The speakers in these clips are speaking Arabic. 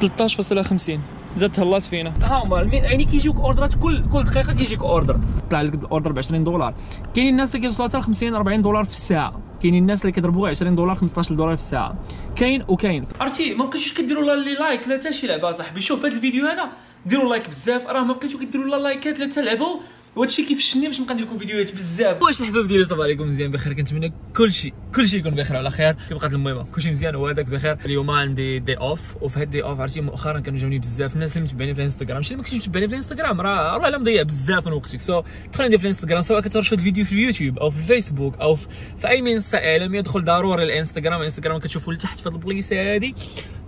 13.50 زادتها الله فينا. ها هما يعني كيجيوك اوردرات كل دقيقه كيجيك اوردر، طلع لك الاوردر ب $20. كاينين الناس اللي كيوصلوا حتى ل $50 $40 في الساعه، كاينين الناس اللي كيضربوا غير $20 $15 في الساعه، كاين وكاين. عرفتي ما بقيتوش كديروا لا لي لايك لا حتى شي لعبه. صاحبي شوف هذا الفيديو هذا ديروا لايك بزاف، راه ما بقيتو كديروا لا لايكات لا حتى لعبوا، وهادشي كيفشني باش نبقى ندير لكم فيديوهات بزاف. واش الحباب ديالي صباح عليكم مزيان بخير؟ كنتمنى كلشي يكون بخير وعلى خير، كيبقى المهم كلشي مزيان وهذاك بخير. اليوم عندي دي اوف، وفي هاد دي اوف عرفتي مؤخرا كانوا جاوني بزاف الناس اللي متبعيني في الانستغرام. شي اللي ما كنتش متبعني في الانستغرام راه الا مضيع بزاف من وقتك، سو دخل ندير في الانستغرام سواء كترشد الفيديو في اليوتيوب او في الفيسبوك او في اي منصه اعلاميه، دخل ضروري الانستغرام. الانستغرام كتشوفوا لتحت في هاد البليصه هادي،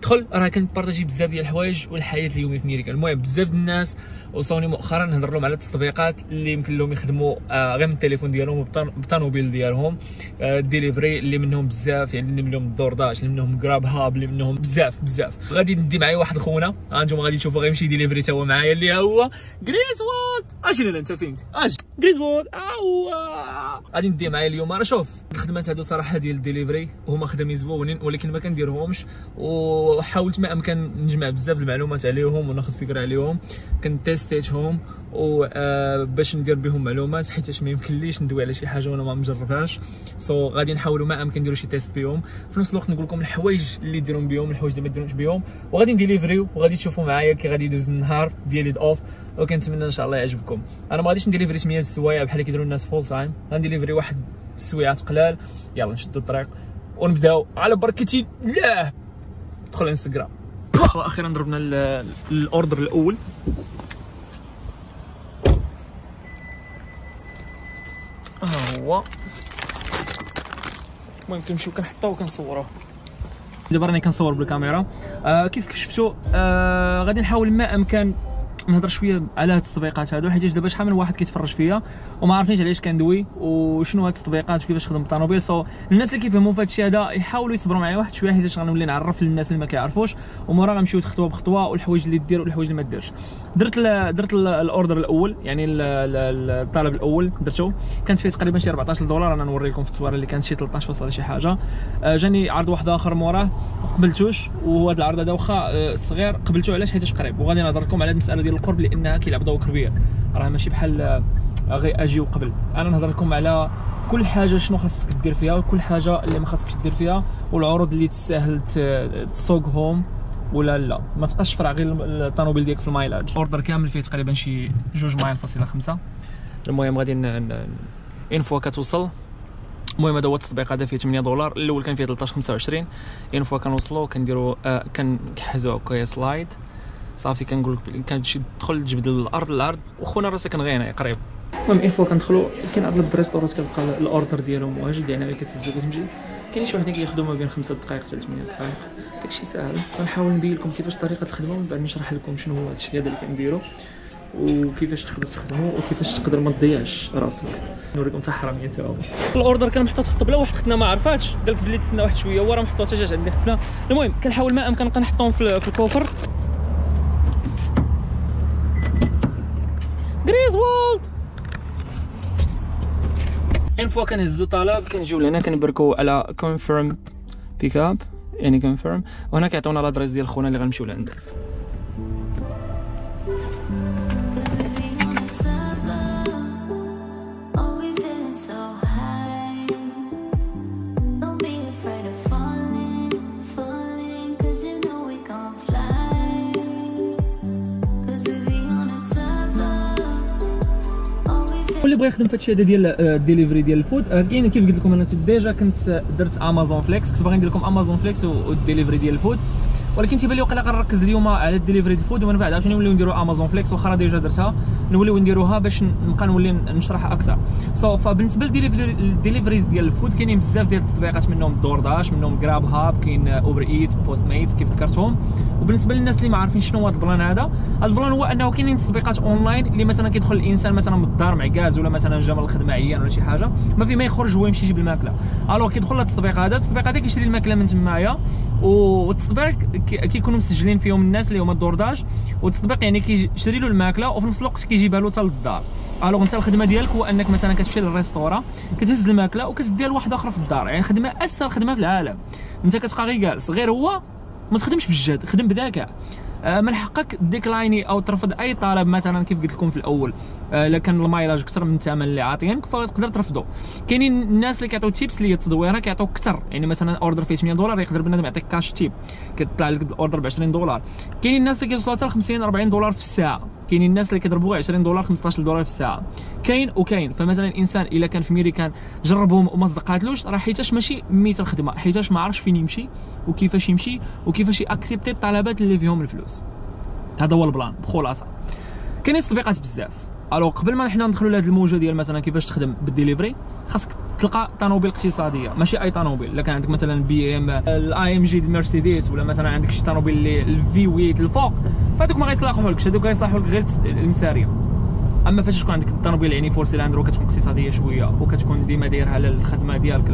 دخل راه كنبارطاجي بزاف ديال الحوايج والحياه اليوميه في ميريكا. المهم بزاف ديال الناس وصاوني مؤخرا نهضر لهم على التطبيقات اللي يمكن لهم يخدموا غير من التليفون ديالهم بالطنوبيل ديالهم، الديليفري اللي منهم بزاف، يعني اللي منهم الدورداش، اللي منهم جراب هاب، اللي منهم بزاف. غادي ندي معايا واحد خونا، هانتوما غادي تشوفوا غيمشي ديليفري تا هو معايا، اللي هو غريزوود. اجي لنا انت فينك، اجي غريزوود. غادي ندي معايا اليوم. راه شوف الخدمات هادو صراحه ديال الديليفري هما خدمين زوينين، ولكن ما كنديرهمش، وحاولت ما امكن نجمع بزاف المعلومات عليهم وناخذ فكره عليهم، كنتيستيتهم و باش ندير بهم معلومات، حيتاش ما يمكنليش ندوي على شي حاجه وانا ما مجربهاش. سو غادي نحاولوا ما امكن نديروا شي تيست بهم، في نفس الوقت نقول لكم الحوايج اللي ديرهم بهم، الحوايج اللي ما ديرهمش بهم، وغادي نديليفريو، وغادي تشوفوا معايا كي غادي يدوز النهار ديالي اوف. وكنتمنى ان شاء الله يعجبكم. انا ما غاديش نديليفري 8 السوايع بحال اللي كيديروا الناس فول تايم، غنديليفري واحد السويعات قلال. يلا نشدوا الطريق ونبداو على بركه الله. دخل الانستغرام. واخيرا ضربنا الاوردر الاول. هو المهم كنمشيو كنحطوه وكنصوروه. دابا راني كنصور بالكاميرا. كيف شفتوا غادي نحاول ما امكن نهضر شويه على هاد التطبيقات هادو، حيت دابا شحال من واحد كيتفرج فيا وما عارفنيش علاش كندوي وشنو هاد التطبيقات وكيفاش خدم الطنوبيل. سو الناس اللي كيفهموا في هادشي هذا يحاولوا يصبروا معايا واحد شويه، حيت غنولي نعرف للناس اللي ما كيعرفوش، ومورا غنمشيو خطوه بخطوه والحوايج اللي دير والحوايج اللي ما ديرش. درت الاوردر الاول، يعني الطلب الاول درته، كانت فيه تقريبا شي $14. انا نوري لكم في التصويره اللي كانت شي 13 فاصله شي حاجه. جاني عرض واحد اخر موراه قبلتوش، وهذا العرض هذا واخا صغير قبلته. علاش؟ حيتاش قريب، وغادي نهضر لكم على المساله ديال القرب لانها كيلعب دور كبير، راه ماشي بحال غير اجي وقبل. انا نهضر لكم على كل حاجه شنو خاصك دير فيها، وكل حاجه اللي ما خاصكش دير فيها، والعروض اللي تساهل تسوقهم ولا لا ما تبقاش فرع غير الطنوبيل ديالك في المايلاج. اوردر كامل فيه تقريبا شي 2.5 مايل. المهم غادي ان فوا كتوصل. المهم هذا هو التطبيق، هذا فيه $8. الاول كان فيه 13.25. ان فوا كنوصلوا كنديروا كنحزوا هكا سلايد صافي، كنقول لك كتمشي تدخل تجبد الارض وخونا راسك غينا قريب. المهم اي فوا كندخلوا كاين اغلب الريستورات كتلقى الاوردر ديالهم واجد، يعني ملي كتهز وكتمشي كاين شي واحد كيخدم ما بين 5 دقائق حتى 8 دقائق، داكشي ساهل. غنحاول نبين لكم كيفاش طريقه الخدمه، ومن بعد نشرح لكم شنو هو هادشي هذا اللي كنديرو وكيفاش تقدر تخدمو وكيفاش تقدر ما تضيعش راسك. نوريكم حتى حراميه تا هو. الاوردر كان محطوط في الطبله، واحد اختنا ما عرفاتش قالت بلي تسنى واحد شويه، ورا محطوط حتى جات عندي اختنا. المهم كنحاول ما امكن نبقى نحطهم في الكوفر. غريزوولد ان فوا كنهزو طلب كنجيو لهنا كنبركو على كونفيرم بيك اب، يعني كونفيرم، وهنا كيعطيونا لادريس ديال خونا اللي غنمشيو لعندو. واللي بغى يخدم في هادشي هذا ديال الديليفري ديال الفود كاين، كيف قلت لكم انا ديجا كنت درت امازون فليكس، كنت باغي ندير لكم امازون فليكس والديليفري ديال الفود، ولكن تيبان لي وقيلا غنركز اليوم على الديليفري ديال الفود، ومن بعد عاوتاني نوليو نديروا امازون فليكس، واخا راه ديجا درتها نوليو نديروها باش نبقى نولي نشرح اكثر. سو فبالنسبه للديليفريز ديال الفود كاينين بزاف ديال التطبيقات، منهم دورداش، منهم جراب هاب، كاين اوبر ايت، بوست ميت كيف ذكرتهم. وبالنسبه للناس اللي ما عارفين شنو هو البلان هذا، البلان هو انه كاينين تطبيقات اونلاين اللي مثلا كيدخل الانسان مثلا من الدار مع كاز، ولا مثلا جا من الخدمه عيان ولا شي حاجه ما في ما يخرج، هو يمشي يجيب الماكله. الوغ كيدخل لهاد التطبيق هذا، التطبيق هذا كيشري الماكله من تمايا، والتطبيق كيكونوا مسجلين فيهم الناس اللي هما الدورداش، والتطبيق يعني كيشري له الماكله وفي نفس الوقت كيجيبها له حتى للدار. الوغ انت الخدمه ديالك هو انك مثلا كتمشي للريستورا كتهز الماكله وكتديها لواحد اخر في الدار، يعني خدمه اسهل خدمه في العالم. انت كتبقى غير جالس، غير هو ما تخدمش بالجهد، خدم بذكاء. من حقك ديكلايني او ترفض اي طلب، مثلا كيف قلت لكم في الاول الا كان المايلاج اكثر من الثمن اللي عاطينك فتقدر ترفضو. كاينين الناس اللي كيعطيو تيبس اللي هي التدويره، كيعطيوك اكثر، يعني مثلا اوردر فيه 8 دولار يقدر بنادم يعطيك كاش تيب، كيطلع لك الاوردر ب 20 دولار. كاينين الناس اللي كيوصلوا حتى 50 40 دولار في الساعه، كاينين الناس اللي كيضربوا 20 دولار 15 دولار في الساعه، كاين وكاين. فمثلا الانسان الا كان في ميريكان جربهم وما صدقاتلوش، راه حيتاش ماشي ميت الخدمه، حيتاش ما عرفش فين يمشي وكيفاش يمشي وكيفاش ياكسبتي الطلبات اللي فيهم الفلوس. هذا هو البلان بخلاصه. كاينين تطبيقات بزاف. الو قبل ما نحنا ندخلوا لهذا الموجه ديال مثلا كيفاش تخدم بالديليفري، خاصك تلقى طنوبيل اقتصاديه، ماشي اي طنوبيل. الا كان عندك مثلا بي ام الاي ام جي المرسيدس، ولا مثلا عندك شي طنوبيل اللي الفي 8 الفوق، فهذوك ما غيصلحوهولكش، هذوك غيصلحوهولك غير المساريه. اما فاش تكون عندك الطنوبيل يعني فور سيلندر وكتكون اقتصاديه شويه، وكتكون ديما دايرها للخدمه ديالك،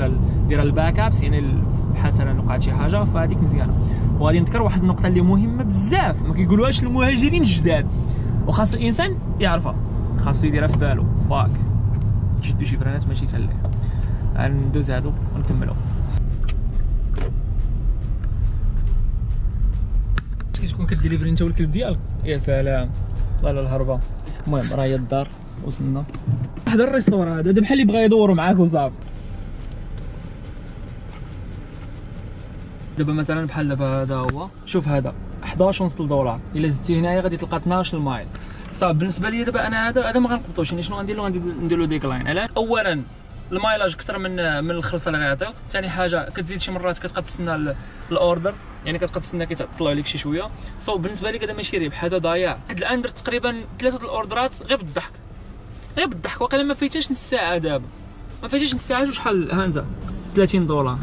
دايرها الباك ابس يعني حسنا وقعت شي حاجه، فهذيك مزيانه. وغادي نذكر واحد النقطه اللي مهمه بزاف ما كيقولوهاش المهاجرين الجداد، وخاص الانسان يعرفها، خاصو يديرها في بالو. فاك شدو شي فرانات ماشي تاع الليه، غندوز هادو ونكملو. كي تكون كديليفري انت والكلب ديالك، يا سلام والله الهربه. المهم راه هي الدار، وصلنا واحد الريستوران هذا بحال اللي بغا يدوروا معاك وصافي. دابا مثلا بحال دابا هذا هو، شوف هذا 11.5 دولار، الا زدتي هنايا غادي تلقى 12 المايل. صافي بالنسبه لي دابا انا هذا ما غنقبطوش، يعني شنو غندير له؟ غندير له ديكلاين. علاش؟ اولا المايلاج اكثر من الخلصه اللي غيعطيوك، ثاني حاجه كتزيد شي مرات كتبقى تسنى الاوردر، يعني كتبقى تسنى كيطلع لك شي شويه. صافي بالنسبه لي هذا ماشي ربح، هذا ضياع. حد الان درت تقريبا 3 الاوردرات غير بالضحك، غير بالضحك، واقيلا ما فايتاش نص ساعه. دابا ما فايتاش نص ساعه، شحال هانتا 30 دولار،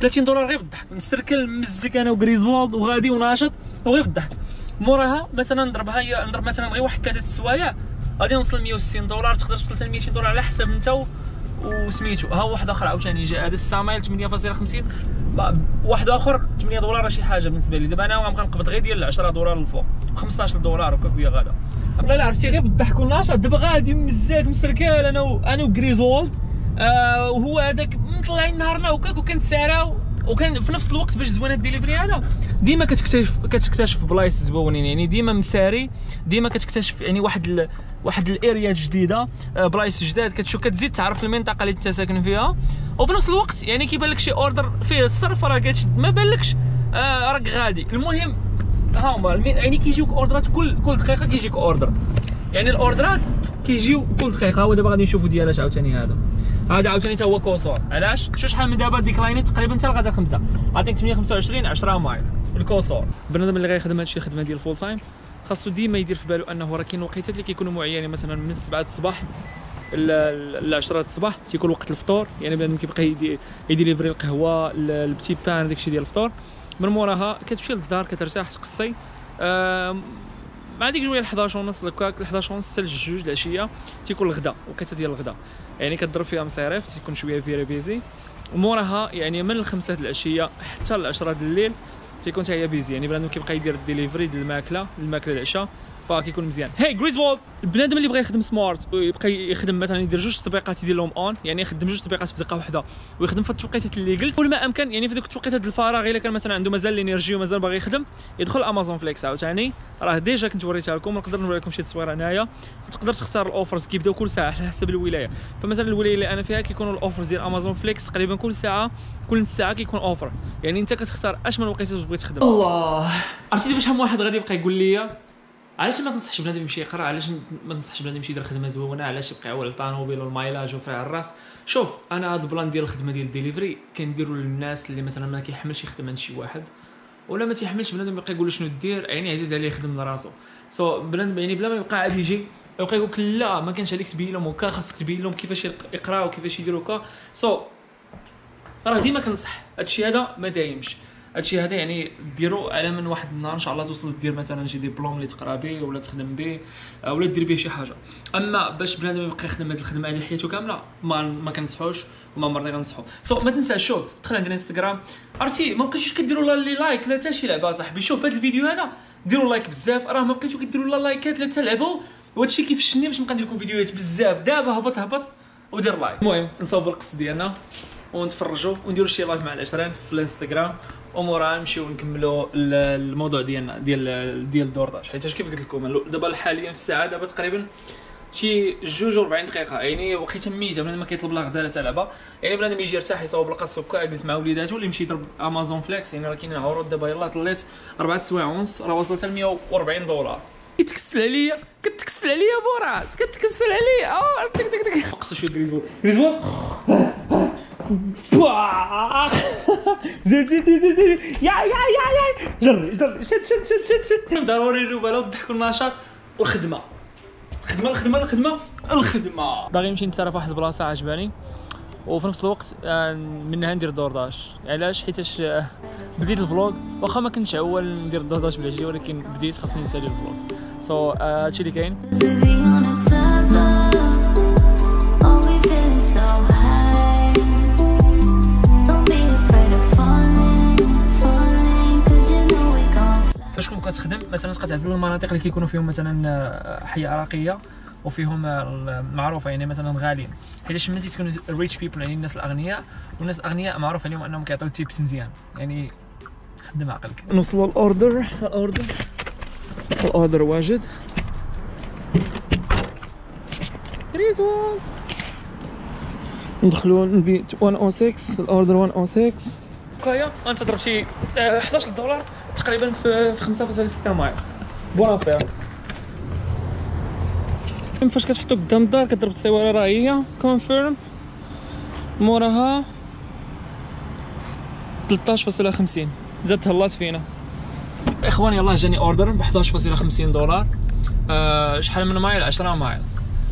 30 دولار غير بالضحك، مستركل مزك انا وغريزوالد وغادي وناشط وغير بالضحك. موراها مثلا نضربها هي، نضرب مثلا غير واحد 3 السوايع غادي نوصل 160 دولار، تقدر توصل حتى 200 دولار على حسب انت وسميتو. ها واحد اخر عاوتاني جا هذا السامايل 8.50، واحد اخر 8 دولار راه شي حاجه بالنسبه لي. دابا انا غنقبض غير ديال 10 دولار الفوق، 15 دولار هكاك ويا غادا. والله لا عرفتي غير بالضحك والنشاط. دابا غادي مزاك مستركل انا وغريزوالد وهو هذاك مطلعين نهارنا هكاك، وكنتساراو وكان في نفس الوقت. باش زوين هاد الديليفري هذا ديما كتكتشف بلايص زوينين، يعني ديما مساري، ديما كتكتشف يعني واحد الاريا جديده، بلايص جداد كتشوف، كتزيد تعرف المنطقه اللي انت ساكن فيها، وفي نفس الوقت يعني كيبان لك شي اوردر فيه الصرف راه كتشد، ما بالكش راك غادي. المهم ها هما يعني كيجيوك اوردرات كل دقيقه كيجيك اوردر، يعني الاوردرات كيجيو كل دقيقه. هو دابا غادي نشوفوا ديالاش عاوتاني هذا عاوتاني تا هو كوسور. علاش؟ شو شحال من دابا ديكلايني تقريبا حتى لغدا 5، عطيك 8.25 10 مايل الكوسور. البنادم اللي غيخدم هادشي الخدمه ديال فول تايم خاصو ديما يدير في بالو انه راه كاين وقيتات اللي كيكونوا معينين، مثلا من 7 الصباح ل 10 الصباح تيكون وقت الفطور، يعني بنادم كيبقى يديليفري القهوه البتي بان داكشي ديال الفطور. من موراها كتمشي للدار كترتاح تقصي مع ديك جويه 11:30 هكاك، 11:30 حتى 2 العشيه تيكون الغداء، وقيته ديال الغداء يعني كتضرب فيها مصيريف، تيكون شويه فيها بيزي. وموراها يعني من 5 العشيه حتى 10 د الليل تيكون حتى هي بيزي، يعني بنادم كيبقى يدير الديليفري ديال الماكله العشاء، فكيكون مزيان. هاي غريزوالد، البنادم اللي بغى يخدم سمارت ويبقى يخدم مثلا يدير 2 تطبيقات يدير لهم اون، يعني يخدم 2 تطبيقات في دقه واحده، ويخدم في التوقيتات اللي قلت، ولا ما امكن يعني في ذوك التوقيتات الفراغ الا كان مثلا عنده مازال الانرجي ومازال باغي يخدم يدخل امازون فليكس. عاوتاني راه ديجا كنت وريتها لكم، نقدر نوري لكم شي تصويره هنايا. تقدر تختار الاوفرز كيبداو كل ساعه على حسب الولايه، فمثلا الولايه اللي انا فيها كيكونوا الاوفرز ديال امازون فليكس تقريبا كل ساعه، كل نص ساعه كيكون اوفر، يعني انت كتختار اش من وقيته تبغي تخدم. الله عرفتي دابا شحال واحد غادي يبقى يقول لي علاش ما تنصحش بنادم يمشي يقرا، علاش ما تنصحش بنادم يمشي يدير خدمه زوينه، علاش يبقى يعول الطانوبيل والمايلاج وفري على الراس. شوف انا هذا البلان ديال الخدمه ديال الديليفري كنديرو للناس اللي مثلا ما كيحملش يخدم عند شي واحد، ولا ما تيحملش بنادم يبقى يقول شنو دير، يعني عزيز عليه يخدم لراسو. سو بنادم يعني بلا ما يبقى عاد يجي يبقى يقول لك لا ما كانش عليك تبين لهم هكا، خاصك تبين لهم كيفاش يقراو وكيفاش يديروا هكا. سو راه ديما كنصح هادشي هذا ما دايمش، هادشي هذا يعني ديرو على من واحد النهار ان شاء الله توصل دير مثلا شي ديبلوم اللي تقرا به ولا تخدم به ولا دير به شي حاجه. اما باش بنادم يبقى يخدم هاد الخدمه هذه حياته كامله ما كنصحوش وما مرني غنصحو. سو ما تنساش، شوف دخل عندنا انستغرام، عرفتي ما بقيتوش كديروا لا لي لايك لا حتى شي لعبه. صاحبي شوف هاد الفيديو هذا ديروا لايك بزاف، راه ما بقيتو كديروا لا لايكات لا حتى لعبوا، وهادشي كيفشني باش نبقى ندير لكم فيديوهات بزاف. دابا هبط ودير لايك. المهم نصاوب القص ديالنا. ونتفرجوا ونديروا شي لايف مع العشرين في الانستغرام، ومورا نمشيو نكملوا الموضوع ديالنا ديال دورداش. حيت كيف قلت لكم دابا حاليا في الساعه دابا تقريبا شي 42 دقيقه، يعني وقيته ميته بنادم ما كيطلب لا غدا لا تا لعبه، يعني بنادم يجي يرتاح يصاوب القص وكا يجلس مع وليداتو اللي يمشي يضرب امازون فليكس. يعني راه كاينين عروض دابا، يلاه طليت 4 سوايع ونص راه وصلت ل $140. كتكسل عليا كتكسل عليا بوراس كتكسل عليا تك تك تك فقص شويه غريزو غريزو زيد زيد زيد يا يا يا يا جرب شد شد شد شد شد. ضروري الرباله والضحك والنشاط والخدمه الخدمه الخدمه الخدمه الخدمه. باغي نمشي نتسرى في واحد البلاصه عجباني، وفي نفس الوقت منها ندير دورداش. علاش؟ حيتاش بديت الفلوج، واخا ما كنتش عوال ندير دورداش بالعجلي، ولكن بديت خاصني نسالي الفلوج. سو هادشي اللي كاين. فاشكون كتخدم مثلا كتعزل المناطق اللي كيكونوا فيهم مثلا حياه راقيه وفيهم معروفه، يعني مثلا غاليين، حيت الناس تيكونوا ريتش بيبل، يعني الناس الاغنياء، والناس الاغنياء معروف عليهم انهم كيعطيو تيبس مزيان. يعني خدم عقلك. نوصلوا الاوردر الاوردر واجد. كريزو ندخلوا نبيت 106 الاوردر 106 كايا. انت ضرب شي $11 تقريبا في 5.6 مايل بونافير. فاش كتحطو قدام الدار كضرب التصويره راه هي كونفيرم، موراها 13.50. زاد تهلاص فينا اخواني. يلاه جاني اوردر ب $11.50. شحال من مايل؟ 10 مايل.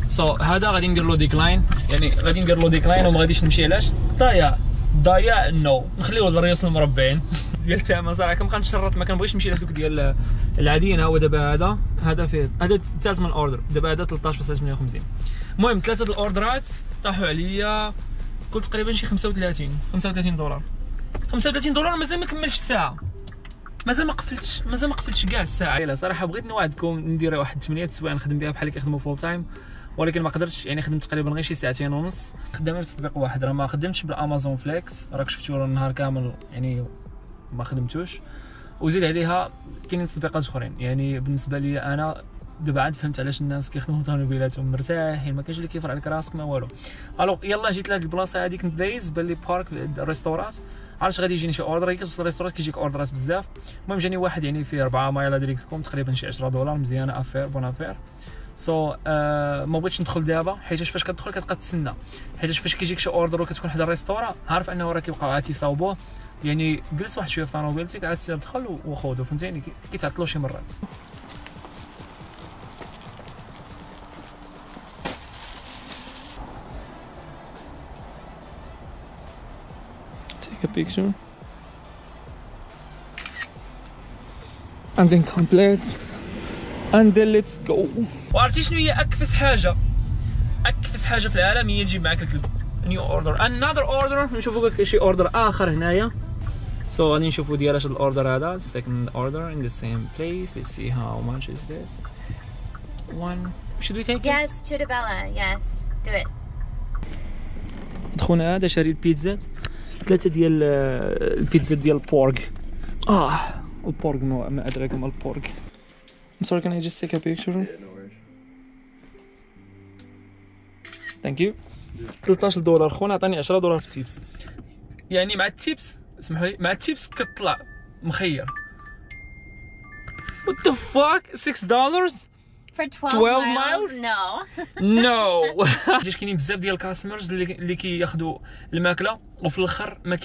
سو هذا غادي ندير له ديكلاين، يعني غادي ندير له ديكلاين وما غاديش نمشي. علاش؟ ضايع ضايع نو، نخليوه للرياس المربعين ديال الثمن. صراحه كنبقى نشرط، ما كنبغيش نمشي لهذوك ديال العاديين. ها هو دابا هذا فيه هذا الثالث من الاوردر، دابا هذا 13.58. المهم ثلاثه د الاوردرات طاحوا عليا، قلت تقريبا شي $35. $35 مازال ما كملتش الساعه، مازال ما قفلتش كاع الساعه. الا صراحه بغيت نوعدكم ندير واحد 8 سوايع نخدم بها بحال اللي كيخدموا فول تايم، ولكن ما قدرتش. يعني خدمت تقريبا غير شي ساعتين ونص، خدامه بتطبيق واحد. راه ما خدمتش بالامازون فليكس، راك شفتوا النهار كامل يعني ما خدمتوش. وزيد عليها كاينين تطبيقات اخرين. يعني بالنسبه لي انا دابا عاد فهمت علاش الناس كيخدموا طوموبيلاتهم مرتاحين، ما كاينش اللي كيفرع لك راسك ما والو. الوغ يلاه جيت لهاد البلاصه هادي كنت دايز بان لي بارك الريستورات، عرفت غادي يجيني شي اوردر. كتوصل الريستورات كيجيك اوردرات بزاف. المهم جاني واحد يعني فيه 4 مايلا ديريكتكم تقريبا شي $10. مزيانه افير بون افير. سو ما بغيتش ندخل دابا، حيتاش فاش كتدخل كتبقى تسنى، حيتاش فاش كيجيك شي اوردر وكتكون حدا الريستورا عارف انه راه كيبقاو عاد تيصاوبوه. يعني جلس واحد شويه في طوموبيلتك عاد سير دخل وخذو، فهمتيني؟ كيتعطلوا شي مرات. take a picture and then complete and then let's go. وعرفتي شنو هي اكفس حاجه في العالم؟ هي تجيب معاك الكلب. نيو اوردر انذر اوردر. نشوفوا شي اوردر اخر هنايا. سو غادي نشوفوا ديال هذا الاوردر، هذا سيكند اوردر ان ذا سيم بليس. ليتس سي هاو ماتش از ذس وان. شود وي تيك يس تو ديفيلا يس دو ات. دخلنا هذا شاري البيتزات، 3 ديال البيتزا ديال البورك. البورك ما ادراكم البورك. I'm sorry, can I just take a picture? Yeah, no worries. Thank you. $13 خونا عطاني $10 في التيبس. يعني مع التيبس اسمحوا لي، مع التيبس كتطلع مخير. What the fuck? $6 for 12 miles? No. حيت كاينين بزاف ديال الكاستمرز اللي كياخذوا الماكله وفي الاخر ما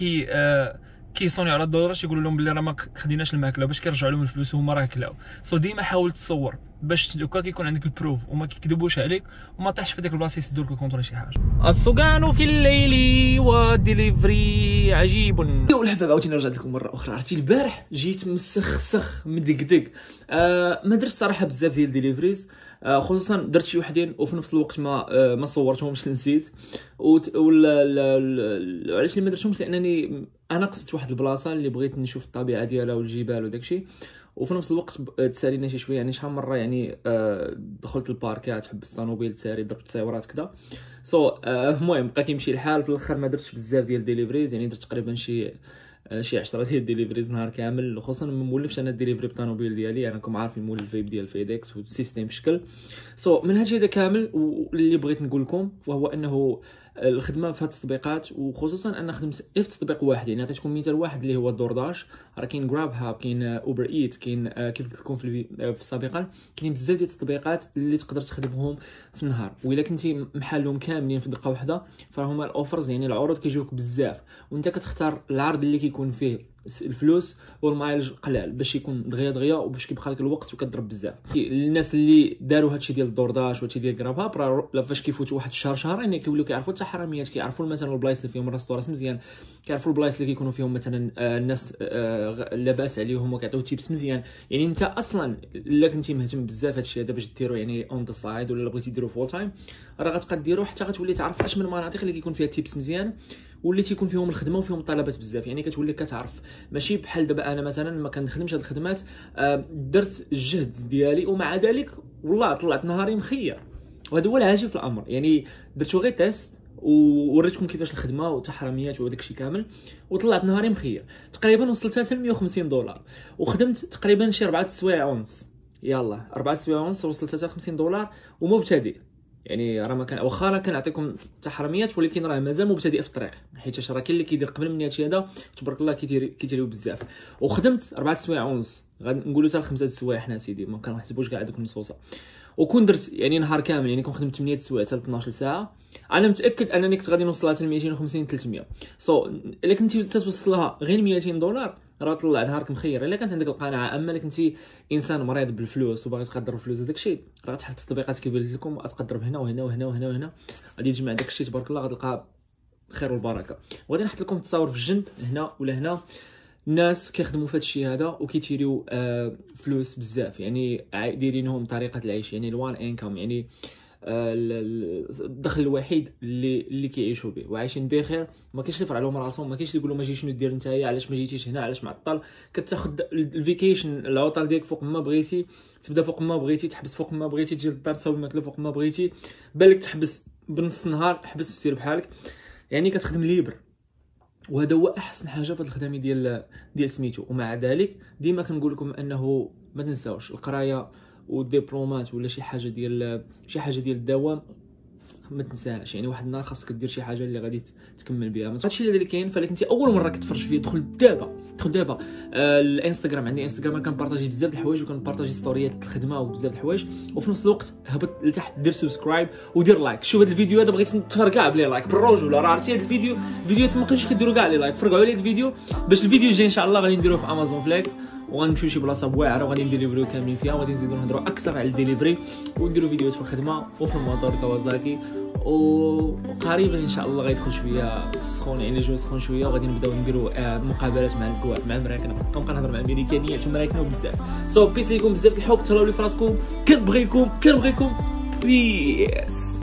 كيصوني على الدولارات، يقولوا لهم بلي راه ما خديناش الماكله باش كيرجعوا لهم الفلوس وهما راه كلاو. سو ديما حاول تصور باش دوكا كيكون عندك البروف وما كيكذبوش عليك وما طيحش في ديك البلاصه يسدوا لك الكونترول شي حاجه. السوغان في الليل والديليفري عجيب. والحباب عاوتاني رجعت لكم مره اخرى. عرفتي البارح جيت مسخسخ مدقدق، ما درتش صراحه بزاف ديال الديليفريز، خصوصا درت شي وحدين وفي نفس الوقت ما صورتهمش نسيت. ولا علاش ما درتهمش؟ لانني انا قصدت واحد البلاصه اللي بغيت نشوف الطبيعه ديالها والجبال وداكشي، وفي نفس الوقت تسالينا شي شويه يعني شحال مره يعني دخلت الباركات حبست الطوموبيل تساري درت تصاورات كذا. سو المهم بقى كيمشي الحال، في الاخر ما درتش بزاف ديال ديليفريز، يعني درت تقريبا شي 10 ديال ديليفريز نهار كامل، خصوصا ما مولفش انا الديليفري بالطوموبيل ديالي، انا راكم عارفين مولف الفيب ديال فيديكس والسيستم بشكل. سو من هادشي هذا كامل اللي بغيت نقول لكم وهو انه الخدمه في هاد التطبيقات، وخصوصا ان خدمت في تطبيق واحد، يعني عطيتكم مثال واحد اللي هو دورداش، راه كاين جراب هاب، كاين اوبر ايت، كاين كيف قلت لكم في سابقا كاينين بزاف ديال التطبيقات اللي تقدر تخدمهم في النهار، والا كنتي محلهم كاملين في دقه واحده فراهما الاوفرز يعني العروض كيجيوك بزاف، وانت كتختار العرض اللي كيكون فيه الفلوس والمايلج قلال باش يكون دغيا دغيا وباش كيبقى لك الوقت وكضرب بزاف. الناس اللي داروا هادشي ديال الدورداش وهادشي ديال جراب هاب لا فاش كيفوتوا واحد الشهر شهرين كيوليو كيعرفوا حتى حراميات، كيعرفوا مثلا البلايص اللي فيهم ريستوراس مزيان، كيعرفوا البلايص اللي كيكونوا فيهم مثلا الناس لاباس عليهم وكيعطيو تيبس مزيان. يعني انت اصلا الا كنتي مهتم بزاف هادشي هذا باش ديروا يعني اون ذا سايد، ولا بغيتي ديروا فول تايم راه غتقدر ديروا، حتى غتولي تعرف اش من المناطق اللي كيكون فيها تيبس مزيان واللي تيكون فيهم الخدمه وفيهم الطلبات بزاف، يعني كتولي كتعرف. ماشي بحال دابا انا مثلا ما كنخدمش هاد الخدمات، درت الجهد ديالي ومع ذلك والله طلعت نهاري مخير، وهذا هو العجيب في الامر. يعني درتو غير تيست ووريتكم كيفاش الخدمه والتحرميات وداكشي كامل وطلعت نهاري مخير، تقريبا وصلت حتى $150 وخدمت تقريبا شي 4 سوايع ونص، يلا 4 سوايع ونص وصلت حتى $50 ومبتدئ، يعني راه ما كان واخا راه كنعطيكم تحرميات ولكن راه مازال مبتدئ في الطريق، حيت راه كاين اللي كيدير قبل من هادشي هذا تبارك الله كيديروا بزاف. وخدمت 4 سوايع ونص، غنقولوا حتى 5 سوايع حنا سيدي ما كنحسبوش كاع هذوك النصوصه، وكون درت يعني نهار كامل يعني كون خدمت 8 سوايع حتى 12 ساعه انا متاكد انني كنت غادي نوصل حتى 250-300. سو الا كنتي توصلها غير $200 راه طلع نهارك مخير، الا كانت عندك القناعه. اما الا كنتي انسان مريض بالفلوس وباغي تقدر الفلوس داك الشيء راه تحل التطبيقات كيف قلت لكم، تقدر هنا وهنا وهنا وهنا وهنا غادي تجمع داك الشيء تبارك الله غتلقى خير والبركه. وغادي نحط لكم التصاور في الجنب هنا ولا هنا، الناس كيخدموا في هذا الشيء هذا وكيتيريو فلوس بزاف، يعني دايرينهم طريقه العيش، يعني الوان انكم يعني الدخل الوحيد اللي كيعيشوا به وعايشين به خير، ما كاينش يفرع لهم راسهم، ما كاينش يقولوا ما جيتش ندير نتايا علاش ما جيتيش هنا علاش معطل، كتاخذ الفيكيشن العطل ديالك فوق ما بغيتي، تبدا فوق ما بغيتي، تحبس فوق ما بغيتي، تجي للدار تساوي الماكله فوق ما بغيتي، بالك تحبس بنص النهار حبس وسير بحالك، يعني كتخدم ليبر. وهذا هو احسن حاجه في الخدمه ديال سميتو. ومع ذلك ديما كنقول لكم انه ما تنساوش القرايه والدبلومات ولا شي حاجه ديال الدوام ما تنساهاش، يعني واحد النهار خاصك دير شي حاجه اللي غادي تكمل بها. هادشي اللي كاين، فلا كنتي اول مره كتفرج فيه دخل دابا الانستغرام، عندي انستغرام انا كنبارطاجي بزاف د الحوايج وكنبارطاجي ستوريات الخدمه وبزاف د الحوايج، وفي نفس الوقت هبط لتحت دير سبسكرايب ودير لايك. شوف هذا الفيديو هذا بغيت نتفر كاع بلي لايك بالرجوله، راه عرفتي هذا الفيديو فيديوهات ما كنتش كديروا كاع لي لايك، فرقعوا عليه الفيديو باش الفيديو الجاي ان شاء الله غادي نديروه في امازون فليكس، وغنمشيو شي بلاصه واعره وغادي نديليفريو كاملين فيها، وغادي نزيدو نهضروا اكثر على الديليفري ونديرو فيديوهات في الخدمه وفي الموتور كوازاكي، وقريبا ان شاء الله غيدخل شويه سخون يعني الجو سخون شويه، وغادي نبداو نديرو مقابلات مع المراكن، كنبقى نهضر مع الامريكانيات والمراكن بزاف. سو بيس ليكم بزاف د الحب، تهلاو لي فراسكم، كنبغيكم بيس.